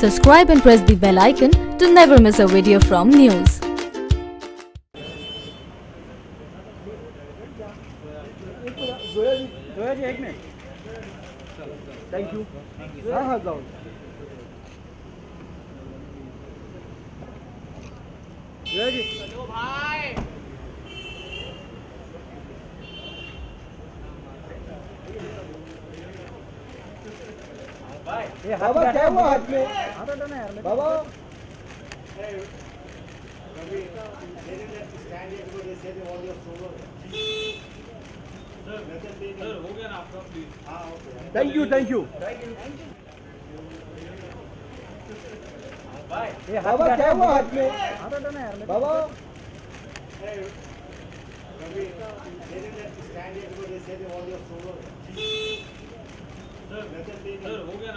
Subscribe and press the bell icon to never miss a video from news. Thank you. बाबा क्या हुआ हाथ में? बाबा थैंक यू बाबा क्या हुआ हाथ में? बाबा थैंक यू बाबा क्या हुआ हाथ में? बाबा थैंक